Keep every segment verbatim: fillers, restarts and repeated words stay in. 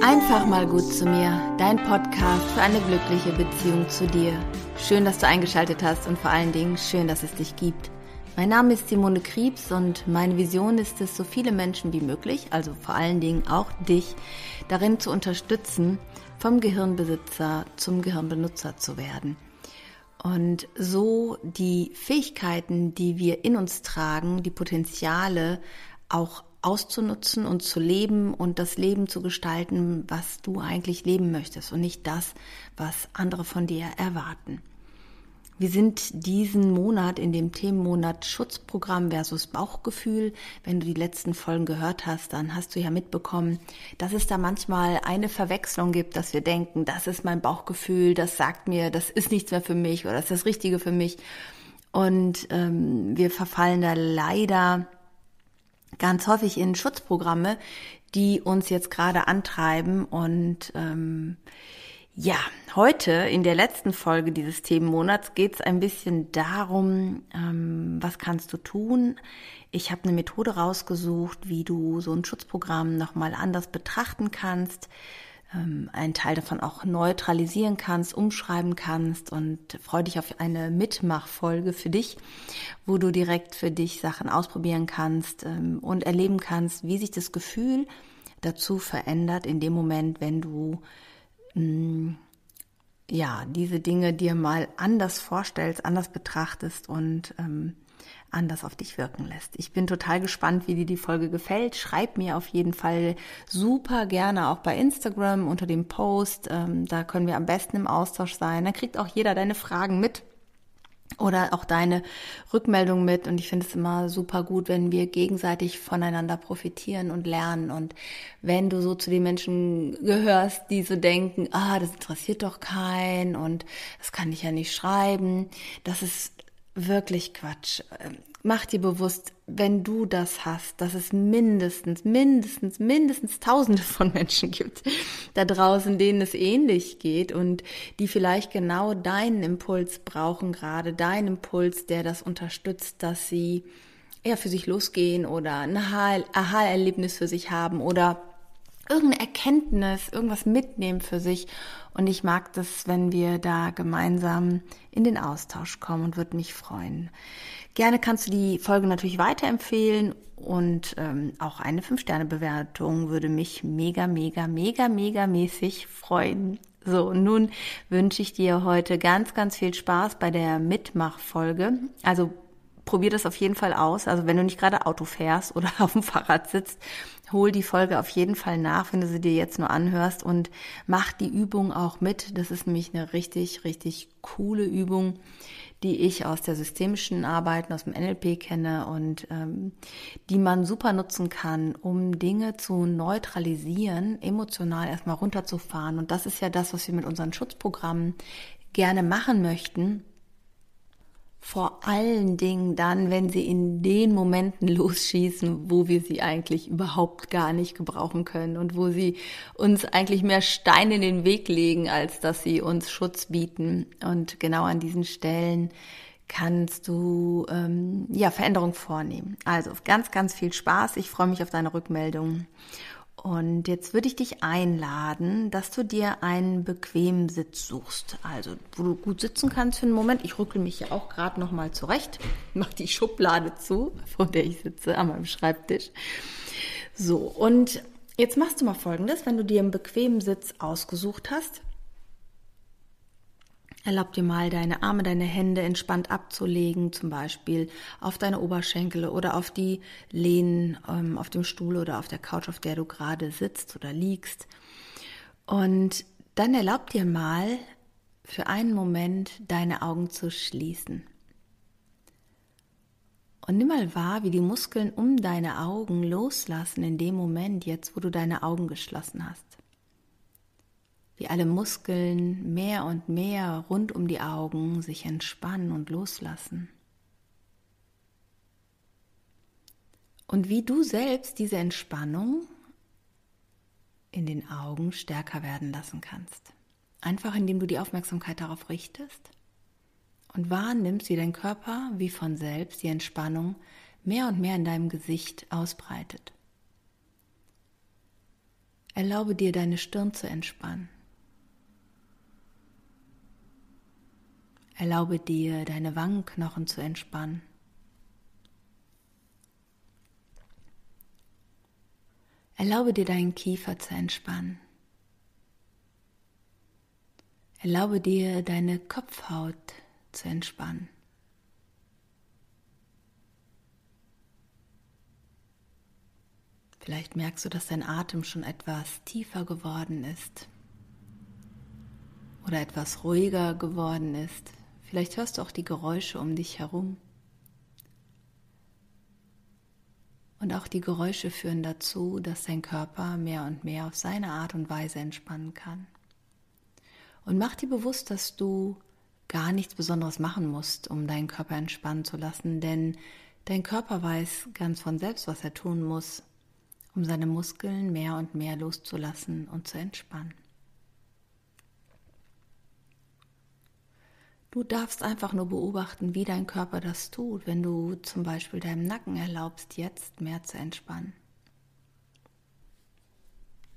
Einfach mal gut zu mir, dein Podcast für eine glückliche Beziehung zu dir. Schön, dass du eingeschaltet hast und vor allen Dingen schön, dass es dich gibt. Mein Name ist Simone Kriebs und meine Vision ist es, so viele Menschen wie möglich, also vor allen Dingen auch dich, darin zu unterstützen, vom Gehirnbesitzer zum Gehirnbenutzer zu werden. Und so die Fähigkeiten, die wir in uns tragen, die Potenziale auch auszunutzen und zu leben und das Leben zu gestalten, was du eigentlich leben möchtest und nicht das, was andere von dir erwarten. Wir sind diesen Monat in dem Themenmonat Schutzprogramm versus Bauchgefühl. Wenn du die letzten Folgen gehört hast, dann hast du ja mitbekommen, dass es da manchmal eine Verwechslung gibt, dass wir denken, das ist mein Bauchgefühl, das sagt mir, das ist nichts mehr für mich oder das ist das Richtige für mich. Und ähm, wir verfallen da leider ganz häufig in Schutzprogramme, die uns jetzt gerade antreiben. Und ähm, ja, heute in der letzten Folge dieses Themenmonats geht es ein bisschen darum, ähm, was kannst du tun? Ich habe eine Methode rausgesucht, wie du so ein Schutzprogramm nochmal anders betrachten kannst, ähm, einen Teil davon auch neutralisieren kannst, umschreiben kannst, und freue dich auf eine Mitmachfolge für dich, wo du direkt für dich Sachen ausprobieren kannst ähm, und erleben kannst, wie sich das Gefühl dazu verändert in dem Moment, wenn du mh, ja diese Dinge dir mal anders vorstellst, anders betrachtest und ähm, anders auf dich wirken lässt. Ich bin total gespannt, wie dir die Folge gefällt. Schreib mir auf jeden Fall super gerne auch bei Instagram unter dem Post. Ähm, da können wir am besten im Austausch sein. Dann kriegt auch jeder deine Fragen mit oder auch deine Rückmeldung mit. Und ich finde es immer super gut, wenn wir gegenseitig voneinander profitieren und lernen. Und wenn du so zu den Menschen gehörst, die so denken, ah, das interessiert doch keinen und das kann ich ja nicht schreiben, das ist wirklich Quatsch. Mach dir bewusst, wenn du das hast, dass es mindestens, mindestens, mindestens Tausende von Menschen gibt da draußen, denen es ähnlich geht und die vielleicht genau deinen Impuls brauchen, gerade deinen Impuls, der das unterstützt, dass sie eher für sich losgehen oder ein Aha-Erlebnis für sich haben oder irgendeine Erkenntnis, irgendwas mitnehmen für sich. Und ich mag das, wenn wir da gemeinsam in den Austausch kommen, und würde mich freuen. Gerne kannst du die Folge natürlich weiterempfehlen und ähm, auch eine fünf Sterne Bewertung würde mich mega, mega, mega, mega mäßig freuen. So, und nun wünsche ich dir heute ganz, ganz viel Spaß bei der Mitmachfolge. Also probier das auf jeden Fall aus. Also wenn du nicht gerade Auto fährst oder auf dem Fahrrad sitzt, hol die Folge auf jeden Fall nach, wenn du sie dir jetzt nur anhörst, und mach die Übung auch mit. Das ist nämlich eine richtig, richtig coole Übung, die ich aus der systemischen Arbeit, aus dem N L P kenne und ähm, die man super nutzen kann, um Dinge zu neutralisieren, emotional erstmal runterzufahren. Und das ist ja das, was wir mit unseren Schutzprogrammen gerne machen möchten. Vor allen Dingen dann, wenn sie in den Momenten losschießen, wo wir sie eigentlich überhaupt gar nicht gebrauchen können und wo sie uns eigentlich mehr Steine in den Weg legen, als dass sie uns Schutz bieten. Und genau an diesen Stellen kannst du ähm, ja Veränderung vornehmen. Also ganz, ganz viel Spaß. Ich freue mich auf deine Rückmeldung. Und jetzt würde ich dich einladen, dass du dir einen bequemen Sitz suchst, also wo du gut sitzen kannst für einen Moment. Ich rückel mich ja auch gerade nochmal zurecht, mach die Schublade zu, vor der ich sitze, an meinem Schreibtisch. So, und jetzt machst du mal Folgendes: Wenn du dir einen bequemen Sitz ausgesucht hast, erlaub dir mal, deine Arme, deine Hände entspannt abzulegen, zum Beispiel auf deine Oberschenkel oder auf die Lehnen ähm, auf dem Stuhl oder auf der Couch, auf der du gerade sitzt oder liegst. Und dann erlaub dir mal, für einen Moment deine Augen zu schließen. Und nimm mal wahr, wie die Muskeln um deine Augen loslassen in dem Moment jetzt, wo du deine Augen geschlossen hast. Wie alle Muskeln mehr und mehr rund um die Augen sich entspannen und loslassen. Und wie du selbst diese Entspannung in den Augen stärker werden lassen kannst. Einfach indem du die Aufmerksamkeit darauf richtest und wahrnimmst, wie dein Körper wie von selbst die Entspannung mehr und mehr in deinem Gesicht ausbreitet. Erlaube dir, deine Stirn zu entspannen. Erlaube dir, deine Wangenknochen zu entspannen. Erlaube dir, deinen Kiefer zu entspannen. Erlaube dir, deine Kopfhaut zu entspannen. Vielleicht merkst du, dass dein Atem schon etwas tiefer geworden ist oder etwas ruhiger geworden ist. Vielleicht hörst du auch die Geräusche um dich herum. Und auch die Geräusche führen dazu, dass dein Körper mehr und mehr auf seine Art und Weise entspannen kann. Und mach dir bewusst, dass du gar nichts Besonderes machen musst, um deinen Körper entspannen zu lassen, denn dein Körper weiß ganz von selbst, was er tun muss, um seine Muskeln mehr und mehr loszulassen und zu entspannen. Du darfst einfach nur beobachten, wie dein Körper das tut, wenn du zum Beispiel deinem Nacken erlaubst, jetzt mehr zu entspannen.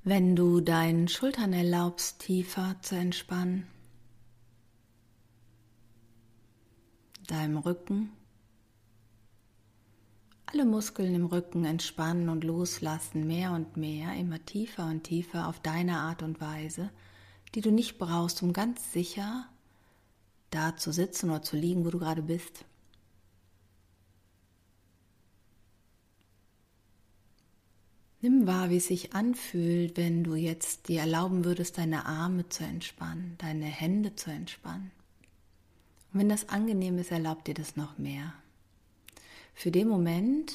Wenn du deinen Schultern erlaubst, tiefer zu entspannen, deinem Rücken, alle Muskeln im Rücken entspannen und loslassen, mehr und mehr, immer tiefer und tiefer auf deine Art und Weise, die du nicht brauchst, um ganz sicher da zu sitzen oder zu liegen, wo du gerade bist. Nimm wahr, wie es sich anfühlt, wenn du jetzt dir erlauben würdest, deine Arme zu entspannen, deine Hände zu entspannen. Und wenn das angenehm ist, erlaub dir das noch mehr. Für den Moment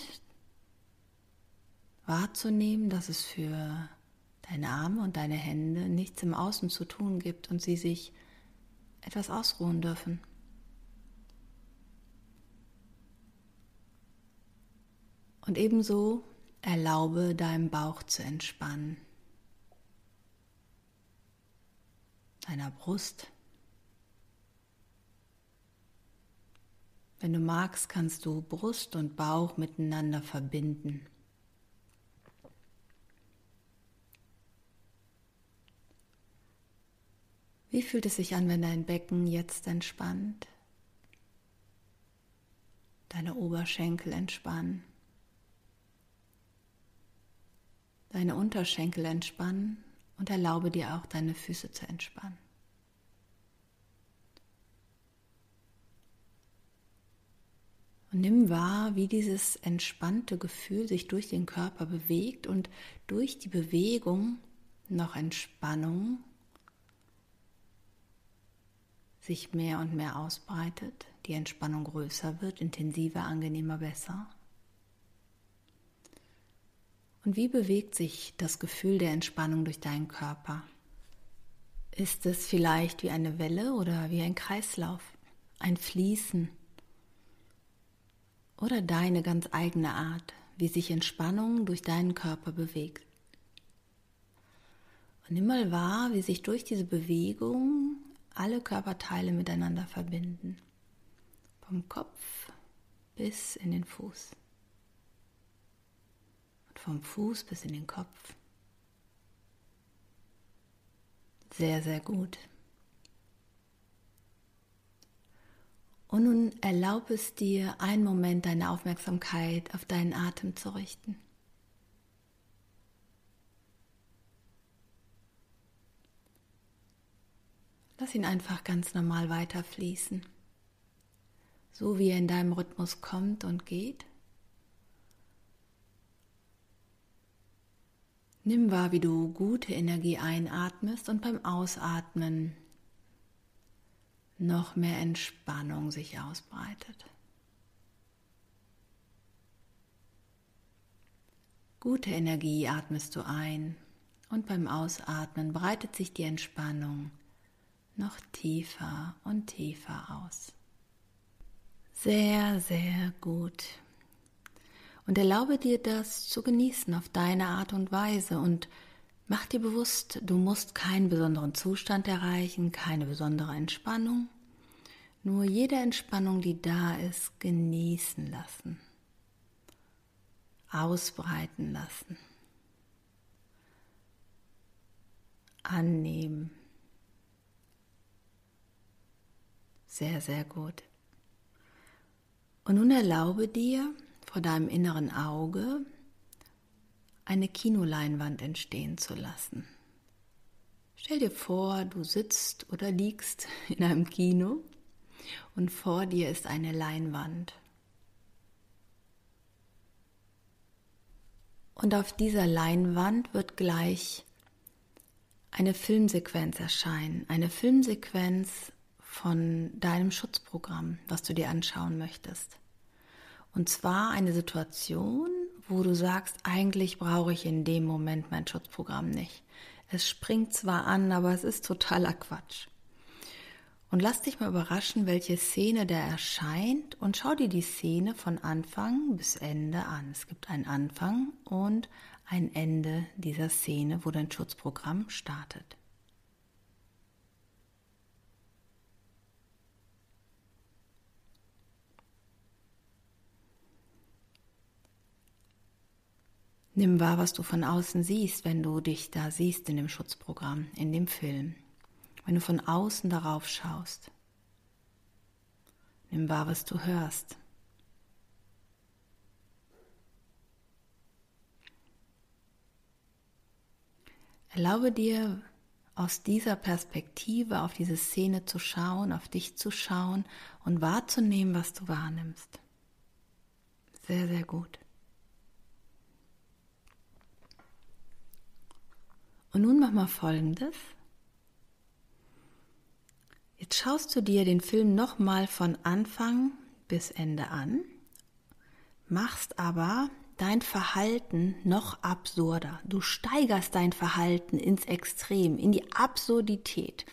wahrzunehmen, dass es für deine Arme und deine Hände nichts im Außen zu tun gibt und sie sich etwas ausruhen dürfen. Und ebenso erlaube deinem Bauch zu entspannen, deiner Brust. Wenn du magst, kannst du Brust und Bauch miteinander verbinden. Wie fühlt es sich an, wenn dein Becken jetzt entspannt, deine Oberschenkel entspannen? Deine Unterschenkel entspannen und erlaube dir auch, deine Füße zu entspannen. Und nimm wahr, wie dieses entspannte Gefühl sich durch den Körper bewegt und durch die Bewegung noch Entspannung sich mehr und mehr ausbreitet, die Entspannung größer wird, intensiver, angenehmer, besser. Und wie bewegt sich das Gefühl der Entspannung durch deinen Körper? Ist es vielleicht wie eine Welle oder wie ein Kreislauf, ein Fließen oder deine ganz eigene Art, wie sich Entspannung durch deinen Körper bewegt? Und nimm mal wahr, wie sich durch diese Bewegung alle Körperteile miteinander verbinden, vom Kopf bis in den Fuß. Vom Fuß bis in den Kopf. Sehr, sehr gut. Und nun erlaub es dir, einen Moment deine Aufmerksamkeit auf deinen Atem zu richten. Lass ihn einfach ganz normal weiterfließen, so wie er in deinem Rhythmus kommt und geht. Nimm wahr, wie du gute Energie einatmest und beim Ausatmen noch mehr Entspannung sich ausbreitet. Gute Energie atmest du ein und beim Ausatmen breitet sich die Entspannung noch tiefer und tiefer aus. Sehr, sehr gut. Und erlaube dir, das zu genießen auf deine Art und Weise und mach dir bewusst, du musst keinen besonderen Zustand erreichen, keine besondere Entspannung, nur jede Entspannung, die da ist, genießen lassen, ausbreiten lassen. annehmen. Sehr, sehr gut. Und nun erlaube dir, vor deinem inneren Auge eine Kinoleinwand entstehen zu lassen. Stell dir vor, du sitzt oder liegst in einem Kino und vor dir ist eine Leinwand. Und auf dieser Leinwand wird gleich eine Filmsequenz erscheinen. Eine Filmsequenz von deinem Schutzprogramm, was du dir anschauen möchtest. Und zwar eine Situation, wo du sagst, eigentlich brauche ich in dem Moment mein Schutzprogramm nicht. Es springt zwar an, aber es ist totaler Quatsch. Und lass dich mal überraschen, welche Szene da erscheint und schau dir die Szene von Anfang bis Ende an. Es gibt einen Anfang und ein Ende dieser Szene, wo dein Schutzprogramm startet. Nimm wahr, was du von außen siehst, wenn du dich da siehst in dem Schutzprogramm, in dem Film. Wenn du von außen darauf schaust. Nimm wahr, was du hörst. Erlaube dir, aus dieser Perspektive auf diese Szene zu schauen, auf dich zu schauen und wahrzunehmen, was du wahrnimmst. Sehr, sehr gut. Und nun mach mal Folgendes. Jetzt schaust du dir den Film nochmal von Anfang bis Ende an, machst aber dein Verhalten noch absurder. Du steigerst dein Verhalten ins Extrem, in die Absurdität,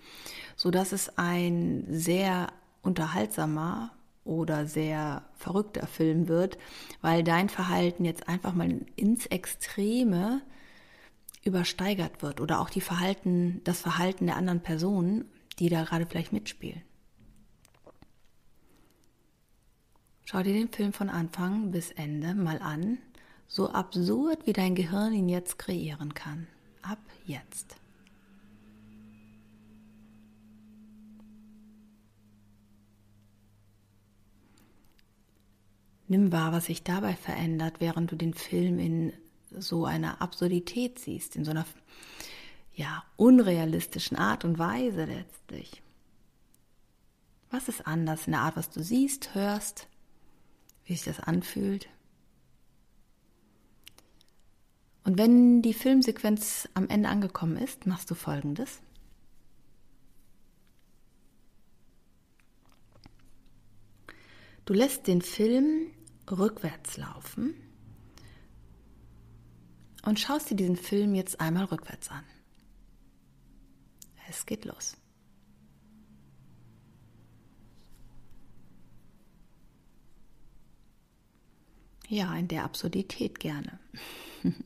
sodass es ein sehr unterhaltsamer oder sehr verrückter Film wird, weil dein Verhalten jetzt einfach mal ins Extreme übersteigert wird oder auch die Verhalten, das Verhalten der anderen Personen, die da gerade vielleicht mitspielen. Schau dir den Film von Anfang bis Ende mal an, so absurd, wie dein Gehirn ihn jetzt kreieren kann. Ab jetzt. Nimm wahr, was sich dabei verändert, während du den Film in so einer Absurdität siehst, in so einer ja, unrealistischen Art und Weise letztlich. Was ist anders in der Art, was du siehst, hörst, wie sich das anfühlt? Und wenn die Filmsequenz am Ende angekommen ist, machst du Folgendes. Du lässt den Film rückwärts laufen. Und schaust dir diesen Film jetzt einmal rückwärts an. Es geht los. Ja, in der Absurdität gerne. Und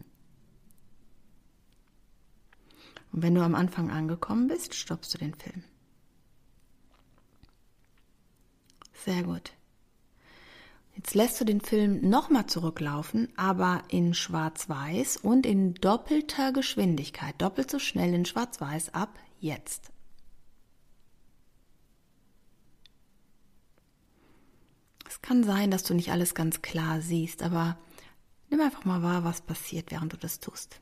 wenn du am Anfang angekommen bist, stoppst du den Film. Sehr gut. Jetzt lässt du den Film nochmal zurücklaufen, aber in Schwarz-Weiß und in doppelter Geschwindigkeit, doppelt so schnell in Schwarz-Weiß ab jetzt. Es kann sein, dass du nicht alles ganz klar siehst, aber nimm einfach mal wahr, was passiert, während du das tust.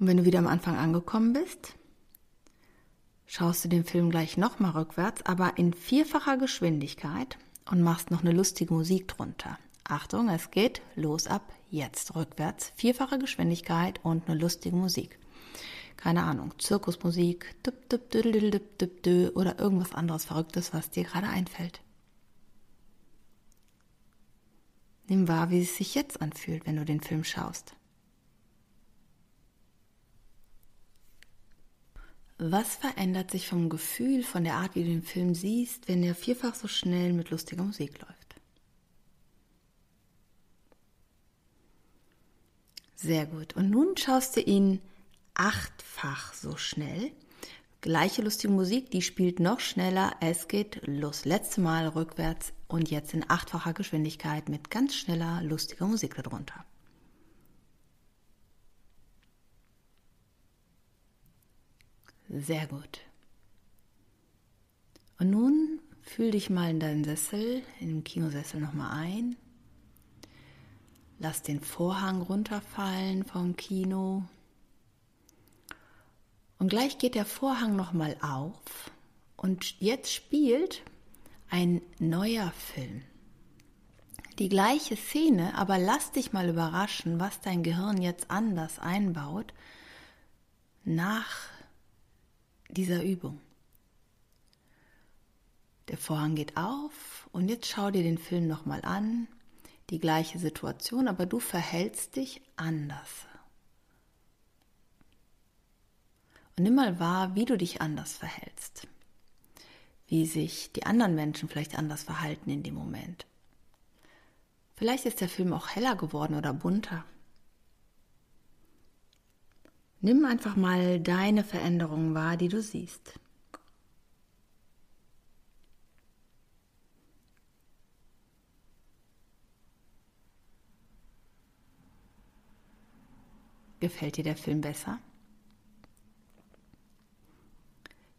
Und wenn du wieder am Anfang angekommen bist, schaust du den Film gleich nochmal rückwärts, aber in vierfacher Geschwindigkeit und machst noch eine lustige Musik drunter. Achtung, es geht los ab jetzt rückwärts. Vierfache Geschwindigkeit und eine lustige Musik. Keine Ahnung, Zirkusmusik oder irgendwas anderes Verrücktes, was dir gerade einfällt. Nimm wahr, wie es sich jetzt anfühlt, wenn du den Film schaust. Was verändert sich vom Gefühl, von der Art, wie du den Film siehst, wenn der vierfach so schnell mit lustiger Musik läuft? Sehr gut. Und nun schaust du ihn achtfach so schnell. Gleiche lustige Musik, die spielt noch schneller. Es geht los. Letztes Mal rückwärts und jetzt in achtfacher Geschwindigkeit mit ganz schneller, lustiger Musik darunter. Sehr gut. Und nun fühl dich mal in deinen Sessel, in dem Kinosessel nochmal ein. Lass den Vorhang runterfallen vom Kino. Und gleich geht der Vorhang nochmal auf. Und jetzt spielt ein neuer Film. Die gleiche Szene, aber lass dich mal überraschen, was dein Gehirn jetzt anders einbaut nach dieser Übung. Der Vorhang geht auf und jetzt schau dir den Film nochmal an. Die gleiche Situation, aber du verhältst dich anders. Und nimm mal wahr, wie du dich anders verhältst. Wie sich die anderen Menschen vielleicht anders verhalten in dem Moment. Vielleicht ist der Film auch heller geworden oder bunter. Nimm einfach mal deine Veränderungen wahr, die du siehst. Gefällt dir der Film besser?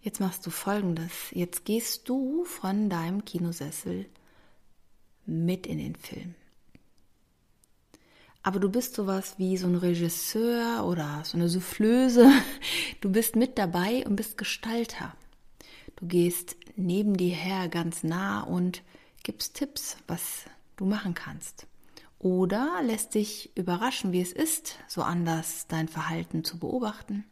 Jetzt machst du Folgendes. Jetzt gehst du von deinem Kinosessel mit in den Film. Aber du bist sowas wie so ein Regisseur oder so eine Soufflöse. Du bist mit dabei und bist Gestalter. Du gehst neben dir her ganz nah und gibst Tipps, was du machen kannst. Oder lässt dich überraschen, wie es ist, so anders dein Verhalten zu beobachten.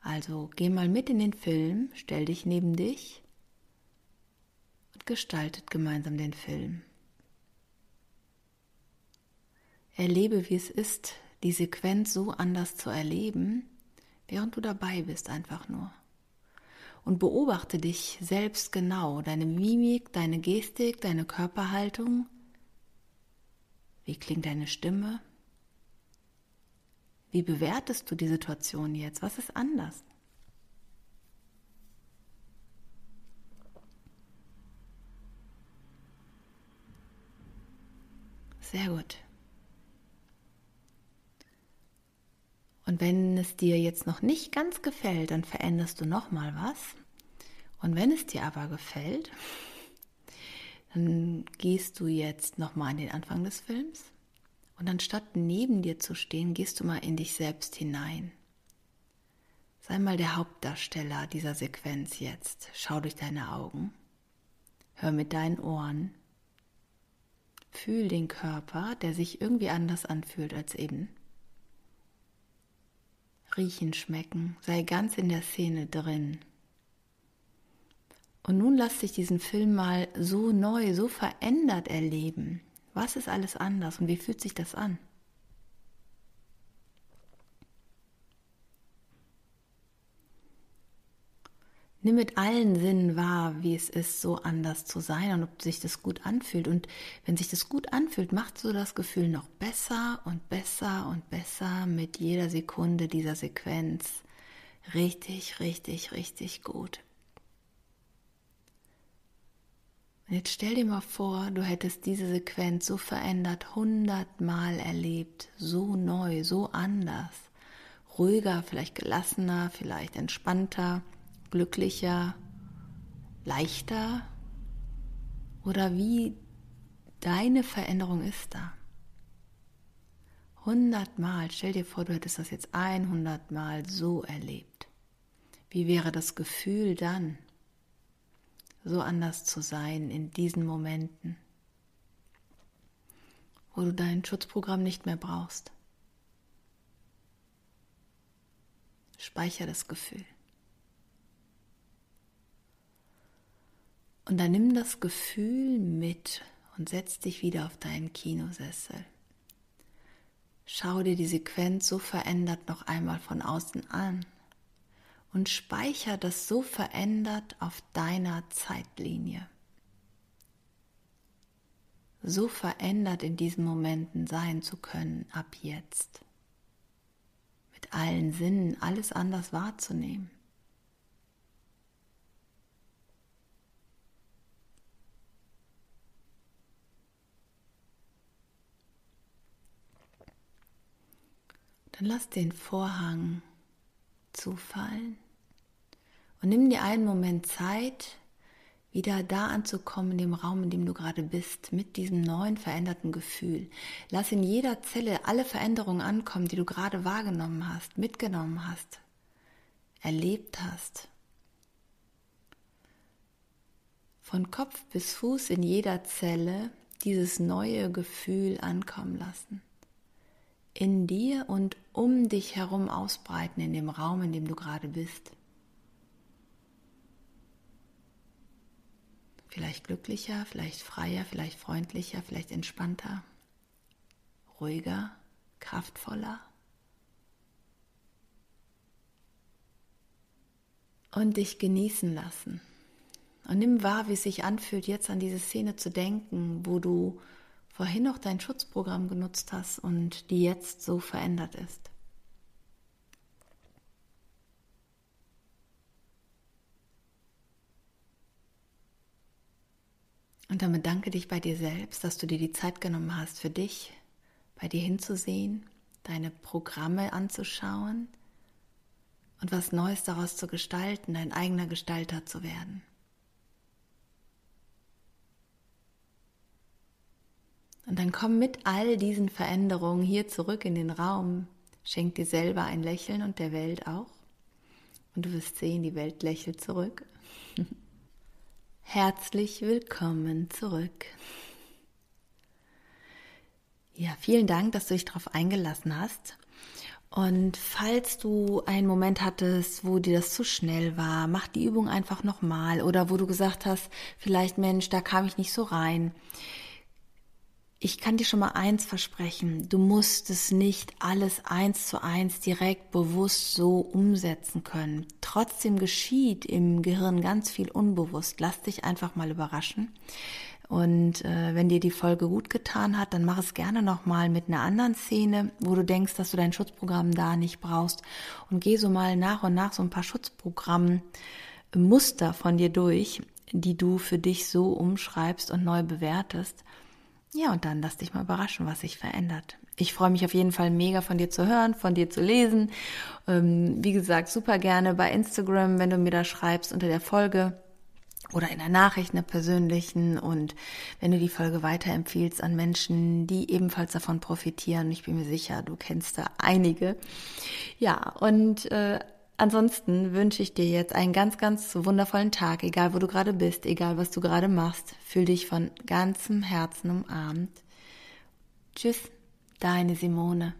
Also geh mal mit in den Film, stell dich neben dich und gestaltet gemeinsam den Film. Erlebe, wie es ist, die Sequenz so anders zu erleben, während du dabei bist einfach nur. Und beobachte dich selbst genau, deine Mimik, deine Gestik, deine Körperhaltung. Wie klingt deine Stimme? Wie bewertest du die Situation jetzt? Was ist anders? Sehr gut. Und wenn es dir jetzt noch nicht ganz gefällt, dann veränderst du nochmal was. Und wenn es dir aber gefällt, dann gehst du jetzt nochmal an den Anfang des Films und anstatt neben dir zu stehen, gehst du mal in dich selbst hinein. Sei mal der Hauptdarsteller dieser Sequenz jetzt. Schau durch deine Augen, hör mit deinen Ohren, fühl den Körper, der sich irgendwie anders anfühlt als eben. Riechen, schmecken, sei ganz in der Szene drin. Und nun lass dich diesen Film mal so neu, so verändert erleben. Was ist alles anders und wie fühlt sich das an? Nimm mit allen Sinnen wahr, wie es ist, so anders zu sein und ob sich das gut anfühlt. Und wenn sich das gut anfühlt, macht so das Gefühl noch besser und besser und besser mit jeder Sekunde dieser Sequenz. Richtig, richtig, richtig gut. Jetzt stell dir mal vor, du hättest diese Sequenz so verändert, hundertmal erlebt, so neu, so anders, ruhiger, vielleicht gelassener, vielleicht entspannter, glücklicher, leichter oder wie deine Veränderung ist da. Hundertmal, stell dir vor, du hättest das jetzt hundertmal so erlebt. Wie wäre das Gefühl dann? So anders zu sein in diesen Momenten, wo du dein Schutzprogramm nicht mehr brauchst. Speicher das Gefühl. Und dann nimm das Gefühl mit und setz dich wieder auf deinen Kinosessel. Schau dir die Sequenz so verändert noch einmal von außen an. Und speichere das so verändert auf deiner Zeitlinie. So verändert in diesen Momenten sein zu können, ab jetzt. Mit allen Sinnen alles anders wahrzunehmen. Dann lass den Vorhang zufallen Und nimm dir einen Moment Zeit, wieder da anzukommen, in dem Raum, in dem du gerade bist, mit diesem neuen, veränderten Gefühl. Lass in jeder Zelle alle Veränderungen ankommen, die du gerade wahrgenommen hast, mitgenommen hast, erlebt hast. Von Kopf bis Fuß in jeder Zelle dieses neue Gefühl ankommen lassen. In dir und um dich herum ausbreiten, in dem Raum, in dem du gerade bist. Vielleicht glücklicher, vielleicht freier, vielleicht freundlicher, vielleicht entspannter, ruhiger, kraftvoller. Und dich genießen lassen. Und nimm wahr, wie es sich anfühlt, jetzt an diese Szene zu denken, wo du vorhin noch dein Schutzprogramm genutzt hast und die jetzt so verändert ist. Und dann bedanke dich bei dir selbst, dass du dir die Zeit genommen hast für dich, bei dir hinzusehen, deine Programme anzuschauen und was Neues daraus zu gestalten, dein eigener Gestalter zu werden. Und dann komm mit all diesen Veränderungen hier zurück in den Raum, schenk dir selber ein Lächeln und der Welt auch. Und du wirst sehen, die Welt lächelt zurück. Herzlich willkommen zurück. Ja, vielen Dank, dass du dich darauf eingelassen hast. Und falls du einen Moment hattest, wo dir das zu schnell war, mach die Übung einfach nochmal. Oder wo du gesagt hast, vielleicht Mensch, da kam ich nicht so rein. Ich kann dir schon mal eins versprechen, du musst es nicht alles eins zu eins direkt bewusst so umsetzen können. Trotzdem geschieht im Gehirn ganz viel unbewusst. Lass dich einfach mal überraschen. Und äh, wenn dir die Folge gut getan hat, dann mach es gerne nochmal mit einer anderen Szene, wo du denkst, dass du dein Schutzprogramm da nicht brauchst. Und geh so mal nach und nach so ein paar Schutzprogrammmuster von dir durch, die du für dich so umschreibst und neu bewertest. Ja, und dann lass dich mal überraschen, was sich verändert. Ich freue mich auf jeden Fall mega von dir zu hören, von dir zu lesen. Ähm, wie gesagt, super gerne bei Instagram, wenn du mir da schreibst unter der Folge oder in der Nachricht, einer persönlichen. Und wenn du die Folge weiterempfiehlst an Menschen, die ebenfalls davon profitieren. Ich bin mir sicher, du kennst da einige. Ja, und äh, ansonsten wünsche ich dir jetzt einen ganz, ganz wundervollen Tag, egal wo du gerade bist, egal was du gerade machst. Fühl dich von ganzem Herzen umarmt. Tschüss, deine Simone.